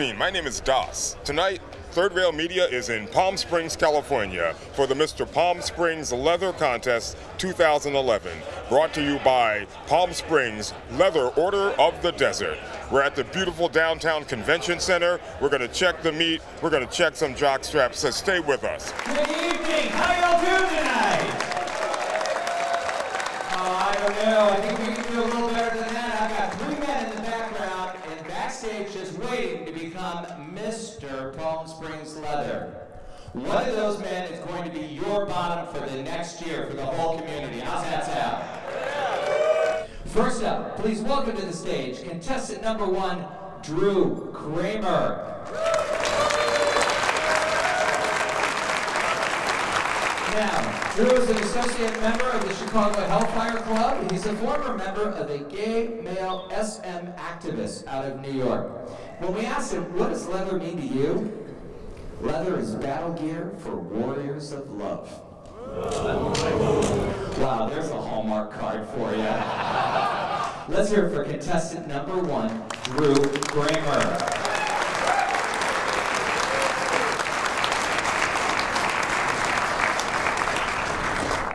evening, my name is Das. Tonight, Third Rail Media is in Palm Springs, California for the Mr. Palm Springs Leather Contest 2011, brought to you by Palm Springs Leather Order of the Desert. We're at the beautiful downtown convention center. We're gonna check the meet. We're gonna check some jock straps, so stay with us. Good evening, how y'all doing tonight? I don't know, I think we can do a little better than that. I've got 3 men in the background and backstage just waiting to become Mr. Palm Springs Leather. One of those men is going to be your bottom for the next year for the whole community. How's that sound? First up, please welcome to the stage contestant number 1, Drew Kramer. Now, Drew is an associate member of the Chicago Hellfire Club. He's a former member of the gay male SM activists out of New York. When we asked him, what does leather mean to you? Leather is battle gear for warriors of love. Wow, there's a Hallmark card for you. Let's hear it for contestant number 1, Drew Kramer.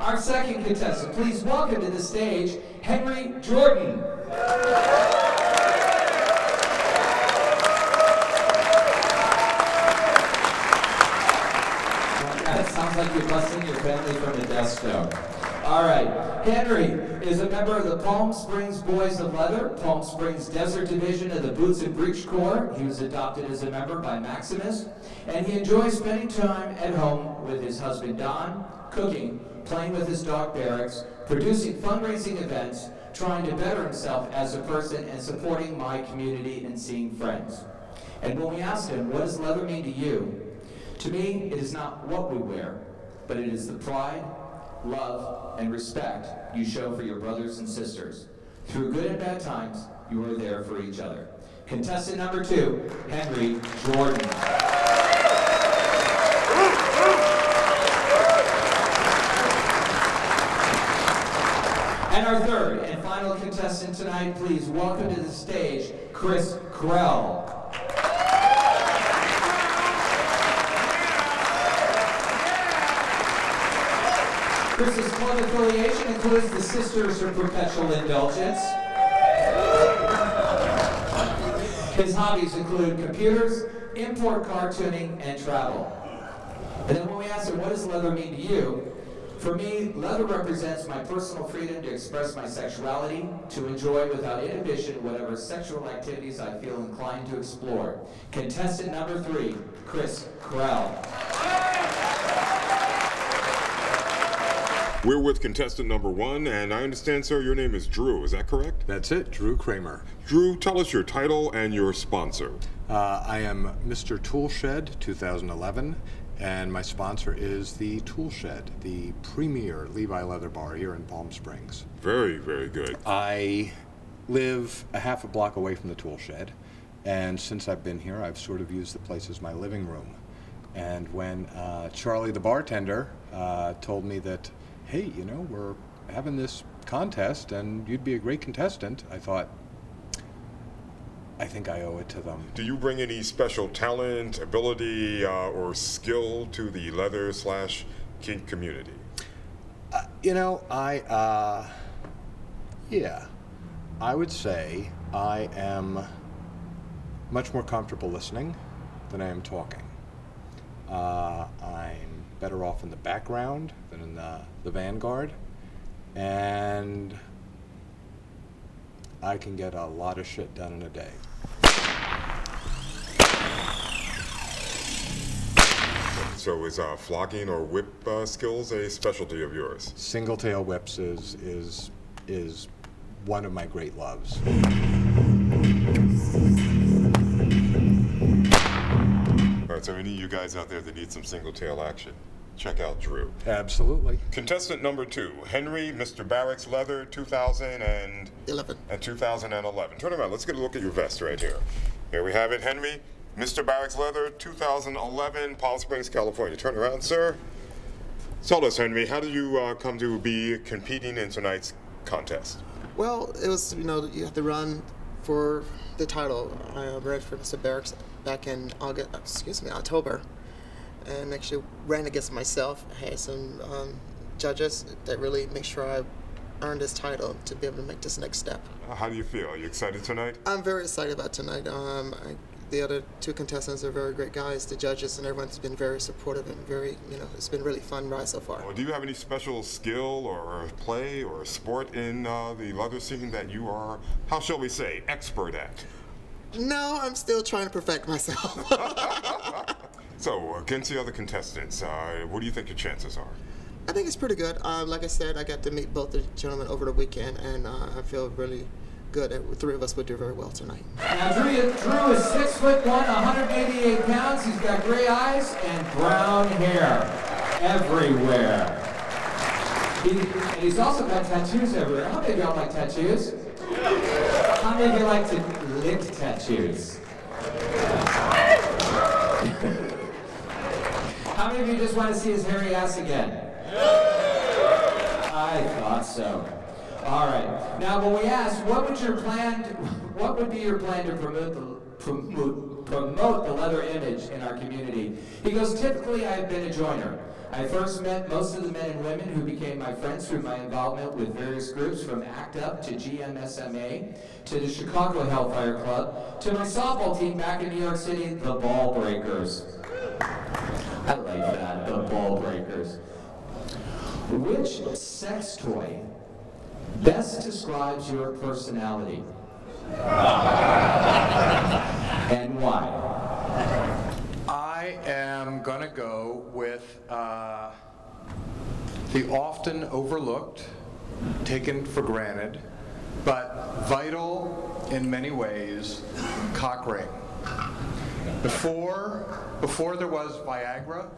Our second contestant, please welcome to the stage, Henry Jordan. That sounds like you're busting your family from the death stone. All right, Henry is a member of the Palm Springs Boys of Leather, Palm Springs Desert Division of the Boots and Breech Corps. He was adopted as a member by Maximus, and he enjoys spending time at home with his husband Don, cooking, playing with his dog Barracks, producing fundraising events, trying to better himself as a person, and supporting my community and seeing friends. And when we asked him, what does leather mean to you? To me, it is not what we wear, but it is the pride, love, and respect you show for your brothers and sisters. Through good and bad times, you are there for each other. Contestant number 2, Henry Jordan. And our third and final contestant tonight, please welcome to the stage, Chris Krelle. Chris's club affiliation includes the Sisters of Perpetual Indulgence. His hobbies include computers, import cartooning, and travel. And then when we asked him, what does leather mean to you? For me, leather represents my personal freedom to express my sexuality, to enjoy without inhibition whatever sexual activities I feel inclined to explore. Contestant number 3, Chris Krelle. We're with contestant number 1, and I understand, sir, your name is Drew, is that correct? That's it, Drew Kramer. Drew, tell us your title and your sponsor. I am Mr. Tool Shed 2011. And my sponsor is the Tool Shed, the premier Levi leather bar here in Palm Springs. Very, very good. I live a half a block away from the Tool Shed, and since I've been here, I've sort of used the place as my living room. And when Charlie, the bartender, told me that, hey, you know, we're having this contest and you'd be a great contestant, I thought, I think I owe it to them. Do you bring any special talent, ability, or skill to the leather / kink community? You know, I would say I am much more comfortable listening than I am talking. I'm better off in the background than in the vanguard, and I can get a lot of shit done in a day. So is flogging or whip skills a specialty of yours? Single tail whips is one of my great loves. All right, so any of you guys out there that need some single tail action, check out Drew. Absolutely. Contestant number 2, Henry, Mr. Barracks Leather, 2011. And 2011. Turn around. Let's get a look at your vest right here. Here we have it, Henry, Mr. Barracks Leather, 2011, Palm Springs, California. Turn around, sir. Tell us, Henry, how did you come to be competing in tonight's contest? Well, it was, you know, you have to run for the title. I ran for Mr. Barracks back in October, and actually ran against myself. I had some judges that really make sure I earned this title to be able to make this next step. How do you feel? Are you excited tonight? I'm very excited about tonight. The other two contestants are very great guys. The judges and everyone's been very supportive and very, it's been really fun ride so far. Well, do you have any special skill or play or sport in the leather scene that you are, how shall we say, expert at? No, I'm still trying to perfect myself. So, against the other contestants, what do you think your chances are? I think it's pretty good. Like I said, I got to meet both the gentlemen over the weekend, and I feel really good. The three of us would do very well tonight. Now, Drew is 6'1", 188 pounds. He's got gray eyes and brown hair everywhere. And he's also got tattoos everywhere. How many of y'all like tattoos? How many of you like to lick tattoos? How many of you just want to see his hairy ass again? I thought so. All right. Now, when we asked, what would be your plan to promote the leather image in our community? He goes, typically, I've been a joiner. I first met most of the men and women who became my friends through my involvement with various groups, from ACT UP to GMSMA to the Chicago Hellfire Club to my softball team back in New York City, the Ball Breakers. I like that, the Ball Breakers. Which sex toy best describes your personality? And why? I am gonna go with the often overlooked, taken for granted, but vital in many ways, cock ring. Before there was Viagra,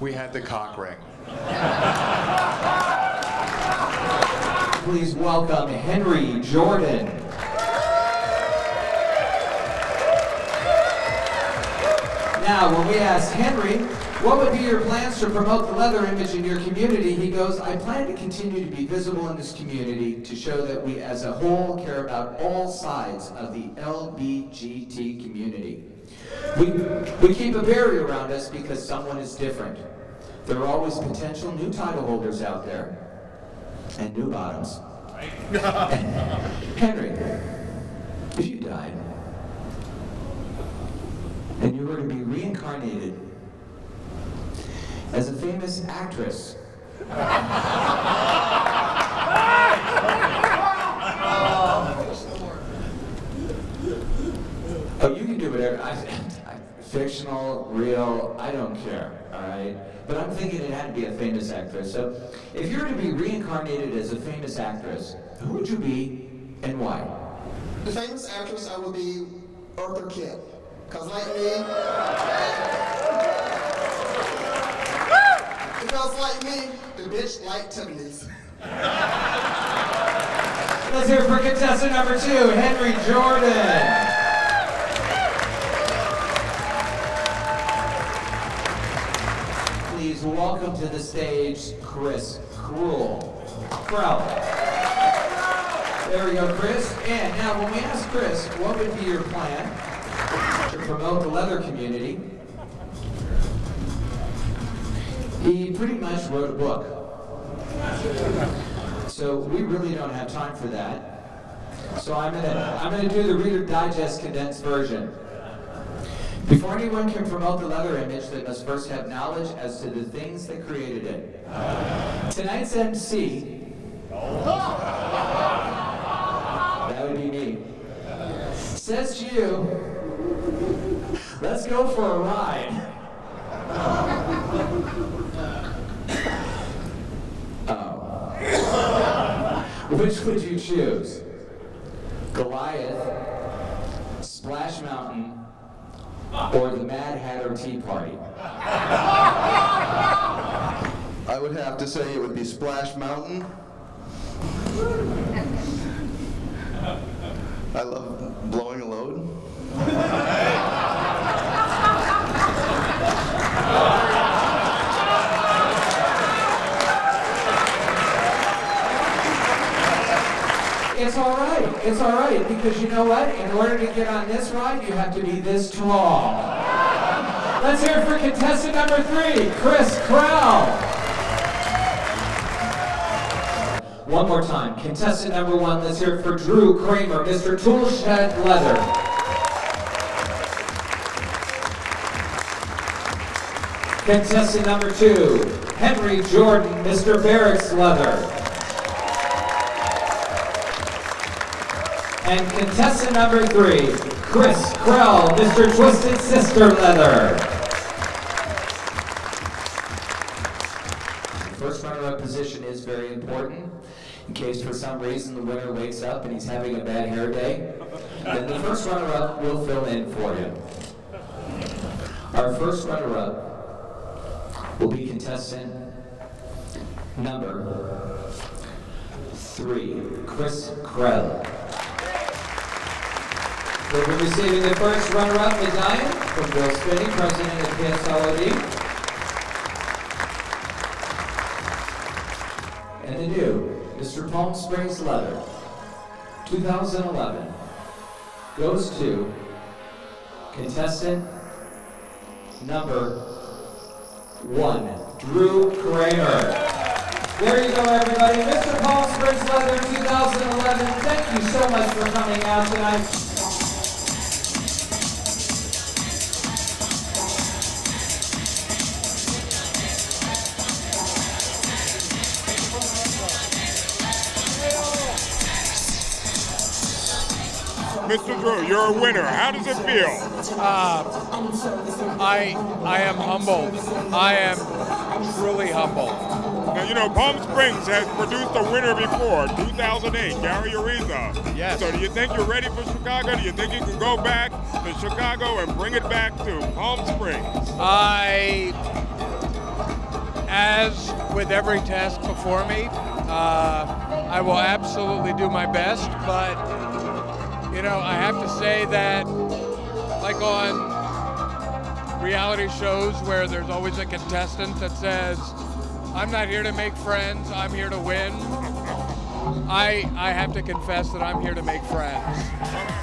we had the cock ring. Please welcome Henry Jordan. Now, when we asked Henry, what would be your plans to promote the leather image in your community? He goes, I plan to continue to be visible in this community to show that we as a whole care about all sides of the LGBT community. We keep a barrier around us because someone is different. There are always potential new title holders out there. And new bottoms. Right. Henry, if you died and you were to be reincarnated as a famous actress, oh, you can do whatever. Fictional, real, I don't care, all right? But I'm thinking it had to be a famous actress. So if you're to be reincarnated as a famous actress, who would you be and why? The famous actress, I would be Eartha Kitt. Because like me, the bitch like Tiffany's. Let's hear for contestant number two, Henry Jordan. Welcome to the stage, Chris Krelle. There we go, Chris. And now, when we asked Chris, what would be your plan to promote the leather community? He pretty much wrote a book. So we really don't have time for that. So I'm gonna do the Reader Digest condensed version. Before anyone can promote the leather image, they must first have knowledge as to the things that created it. Tonight's MC, that would be me, says to you, let's go for a ride. Which would you choose? Goliath, Splash Mountain, or the Mad Hatter Tea Party? I would have to say it would be Splash Mountain. I love blowing a load. It's all right. It's all right, because you know what? In order to get on this ride, you have to be this tall. Let's hear it for contestant number 3, Chris Krelle. One more time, contestant number 1, let's hear it for Drew Kramer, Mr. Tool Shed Leather. Contestant number 2, Henry Jordan, Mr. Barracks Leather. And contestant number 3, Chris Krelle, Mr. Twisted Sister Leather. First runner-up position is very important. In case for some reason the winner wakes up and he's having a bad hair day, then the first runner-up will fill in for him. Our first runner-up will be contestant number 3, Chris Krelle. We'll be receiving the first runner-up medallion from Bill Spinney, president of KSLD, and the new Mr. Palm Springs Leather 2011 goes to contestant number 1, Drew Kramer. There you go, everybody. Mr. Palm Springs Leather 2011. Thank you so much for coming out tonight. Mr. Drew, you're a winner. How does it feel? I am humbled. I am truly humbled. Now, you know, Palm Springs has produced a winner before, 2008, Gary Arisa. Yes. So do you think you're ready for Chicago? Do you think you can go back to Chicago and bring it back to Palm Springs? As with every task before me, I will absolutely do my best, but you know, I have to say that, like on reality shows where there's always a contestant that says, I'm not here to make friends, I'm here to win, I have to confess that I'm here to make friends.